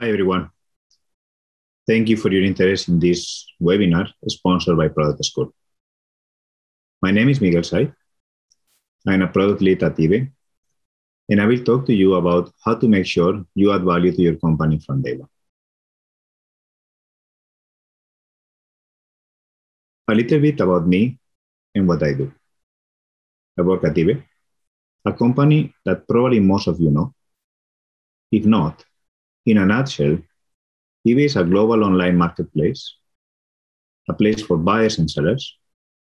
Hi, everyone. Thank you for your interest in this webinar sponsored by Product School. My name is Miguel Saiz. I'm a product lead at eBay, and I will talk to you about how to make sure you add value to your company from day one. A little bit about me and what I do. I work at eBay, a company that probably most of you know. If not, in a nutshell, eBay is a global online marketplace, a place for buyers and sellers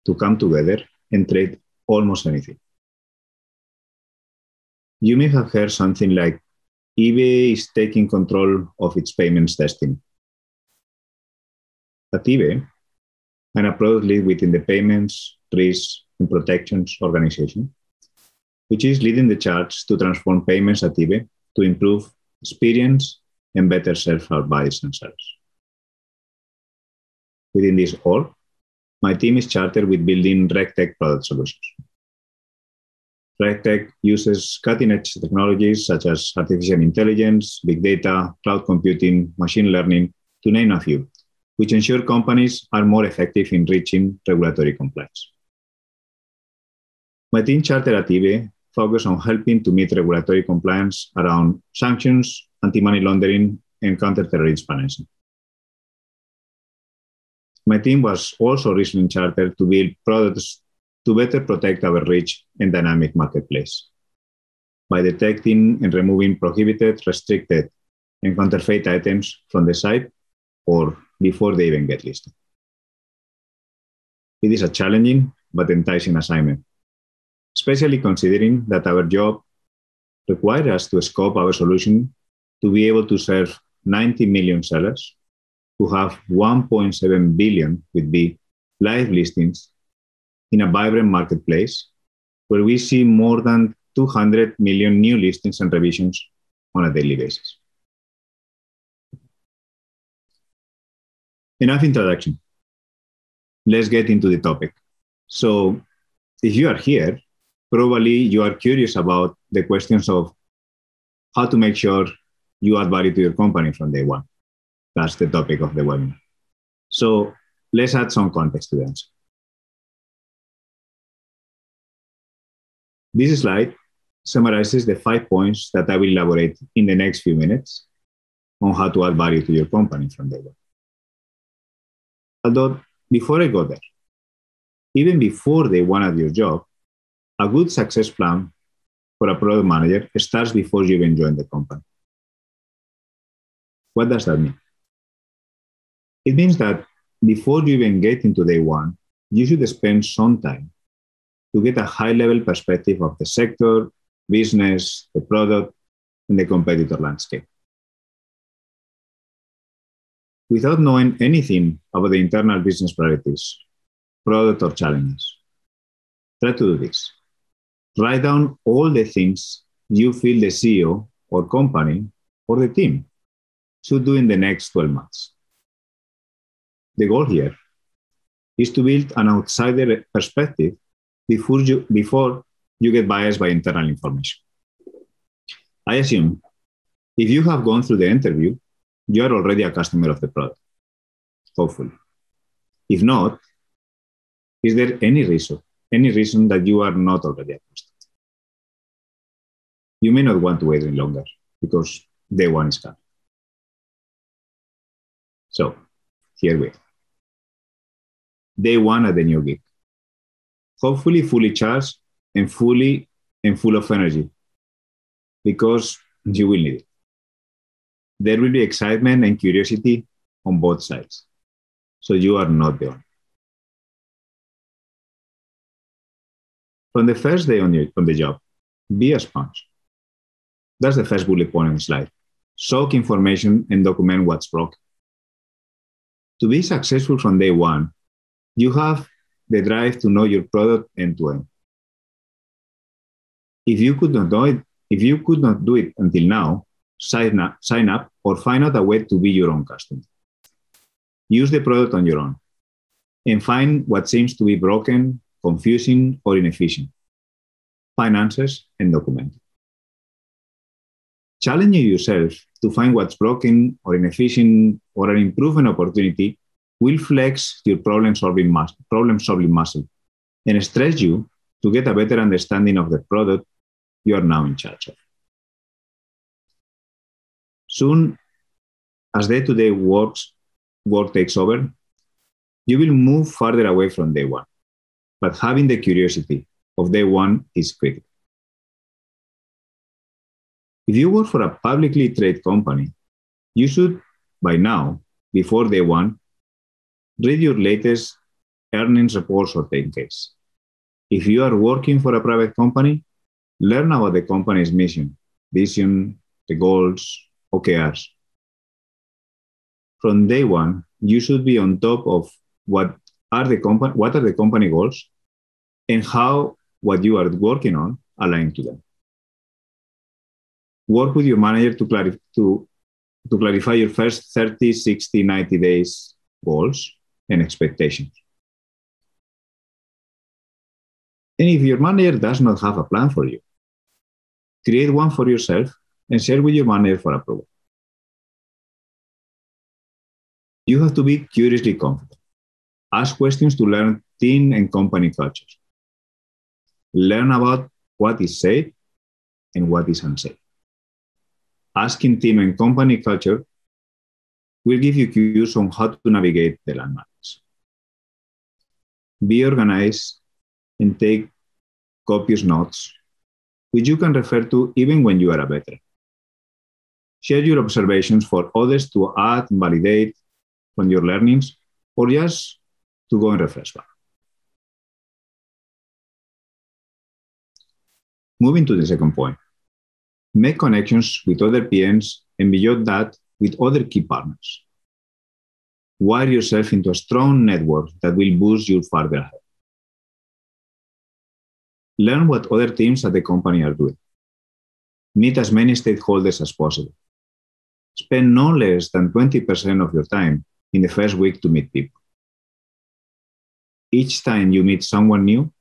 to come together and trade almost anything. You may have heard something like, eBay is taking control of its payments destiny. At eBay, and a product lead within the payments, risk, and protections organization, which is leading the charge to transform payments at eBay to improve experience and better serve our buyers and sellers. Within this all, my team is chartered with building RegTech product solutions. RegTech uses cutting-edge technologies such as artificial intelligence, big data, cloud computing, machine learning, to name a few, which ensure companies are more effective in reaching regulatory compliance. My team chartered at eBay focus on helping to meet regulatory compliance around sanctions, anti-money laundering, and counter-terrorism financing. My team was also recently chartered to build products to better protect our rich and dynamic marketplace by detecting and removing prohibited, restricted, and counterfeit items from the site or before they even get listed. It is a challenging but enticing assignment, especially considering that our job required us to scope our solution to be able to serve 90 million sellers who have 1.7 billion with B live listings in a vibrant marketplace where we see more than 200 million new listings and revisions on a daily basis. Enough introduction. Let's get into the topic. So if you are here, probably you are curious about the questions of how to make sure you add value to your company from day one. That's the topic of the webinar. So let's add some context to the answer. This slide summarizes the 5 points that I will elaborate in the next few minutes on how to add value to your company from day one. Although, before I go there, even before day one at your job, a good success plan for a product manager starts before you even join the company. What does that mean? It means that before you even get into day one, you should spend some time to get a high-level perspective of the sector, business, the product, and the competitor landscape. Without knowing anything about the internal business priorities, product, or challenges, try to do this. Write down all the things you feel the CEO or company or the team should do in the next 12 months. The goal here is to build an outsider perspective before you get biased by internal information. I assume if you have gone through the interview, you are already a customer of the product, hopefully. If not, is there any reason that you are not already a customer? You may not want to wait any longer because day one is coming. So here we are. Day one at the new gig. Hopefully fully charged and full of energy because you will need it. There will be excitement and curiosity on both sides. So you are not the only. From the first day on the job, be a sponge. That's the first bullet point on the slide. Soak information and document what's broken. To be successful from day one, you have the drive to know your product end to end. If you could not do it until now, sign up or find out a way to be your own customer. Use the product on your own and find what seems to be broken, confusing, or inefficient. Finances and document. Challenging yourself to find what's broken or inefficient or an improvement opportunity will flex your problem-solving muscle and stretch you to get a better understanding of the product you are now in charge of. Soon as day-to-day work takes over, you will move farther away from day one, but having the curiosity of day one is critical. If you work for a publicly traded company, you should, by now, before day one, read your latest earnings reports or 10Ks. If you are working for a private company, learn about the company's mission, vision, the goals, OKRs. From day one, you should be on top of what are the company goals and how what you are working on aligns to them. Work with your manager to clarify your first 30, 60, 90 days goals and expectations. And if your manager does not have a plan for you, create one for yourself and share with your manager for approval. You have to be curiously confident. Ask questions to learn team and company cultures. Learn about what is safe and what is unsafe. Asking team and company culture will give you cues on how to navigate the landmarks. Be organized and take copious notes, which you can refer to even when you are a veteran. Share your observations for others to add and validate from your learnings, or just to go and refresh back. Moving to the second point. Make connections with other PMs and beyond that with other key partners. Wire yourself into a strong network that will boost you further ahead. Learn what other teams at the company are doing. Meet as many stakeholders as possible. Spend no less than 20% of your time in the first week to meet people. Each time you meet someone new,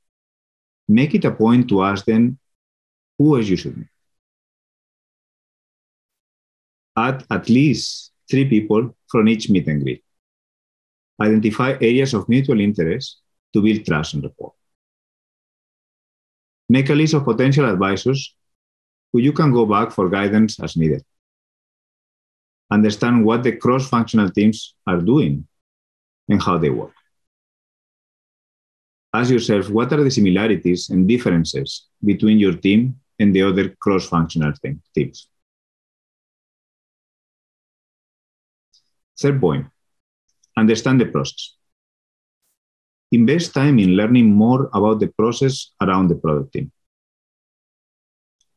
make it a point to ask them who else you should meet. Add at least 3 people from each meet and greet. Identify areas of mutual interest to build trust and rapport. Make a list of potential advisors who you can go back for guidance as needed. Understand what the cross-functional teams are doing and how they work. Ask yourself, what are the similarities and differences between your team and the other cross-functional teams? Third point, understand the process. Invest time in learning more about the process around the product team.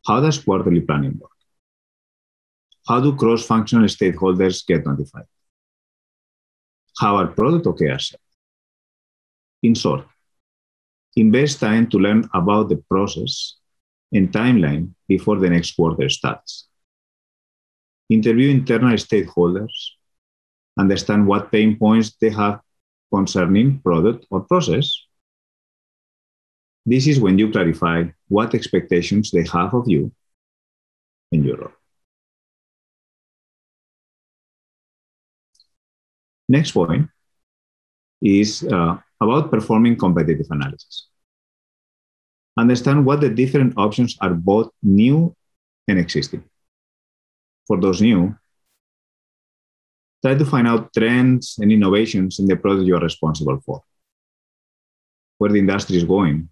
How does quarterly planning work? How do cross-functional stakeholders get notified? How are product OKRs set? In short, invest time to learn about the process and timeline before the next quarter starts. Interview internal stakeholders. Understand what pain points they have concerning product or process. This is when you clarify what expectations they have of you in your role. Next point is about performing competitive analysis. Understand what the different options are, both new and existing. For those new, try to find out trends and innovations in the product you are responsible for, where the industry is going,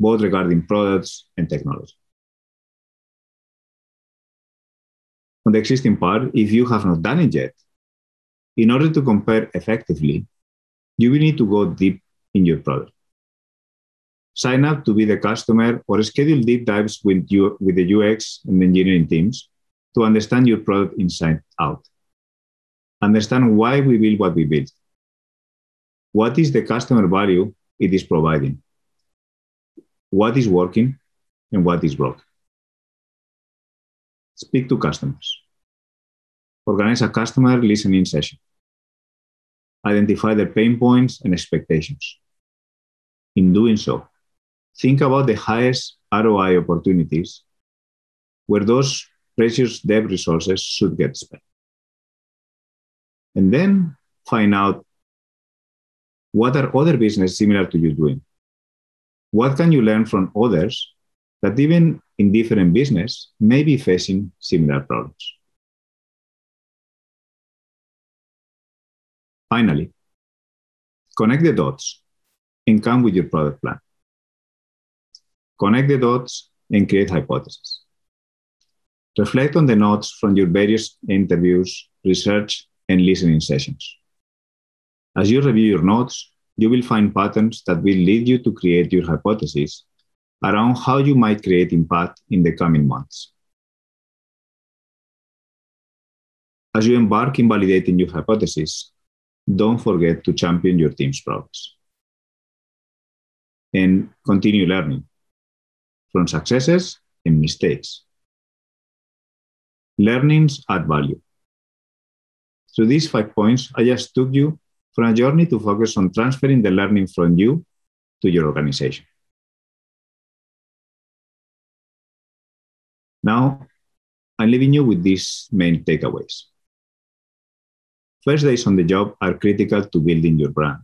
both regarding products and technology. On the existing part, if you have not done it yet, in order to compare effectively, you will need to go deep in your product. Sign up to be the customer or schedule deep dives with the UX and engineering teams to understand your product inside out. Understand why we build what we build. What is the customer value it is providing? What is working and what is broken? Speak to customers. Organize a customer listening session. Identify their pain points and expectations. In doing so, think about the highest ROI opportunities where those precious dev resources should get spent. And then find out what are other businesses similar to you doing? What can you learn from others that even in different business may be facing similar problems? Finally, connect the dots and come with your product plan. Connect the dots and create hypotheses. Reflect on the notes from your various interviews, research, and listening sessions. As you review your notes, you will find patterns that will lead you to create your hypotheses around how you might create impact in the coming months. As you embark in validating your hypotheses, don't forget to champion your team's progress. And continue learning from successes and mistakes. Learnings add value. Through these 5 points, I just took you from a journey to focus on transferring the learning from you to your organization. Now, I'm leaving you with these main takeaways. First days on the job are critical to building your brand.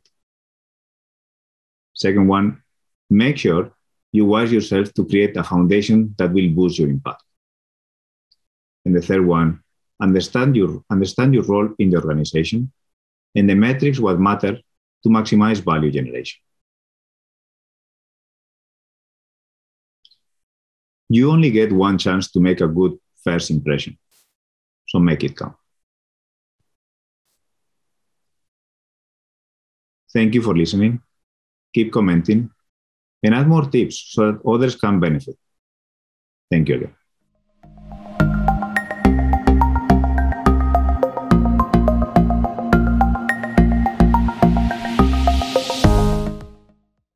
Second one, make sure you wise yourself to create a foundation that will boost your impact. And the third one, understand your role in the organization and the metrics what matter to maximize value generation. You only get one chance to make a good first impression, so make it count. Thank you for listening. Keep commenting and add more tips so that others can benefit. Thank you again.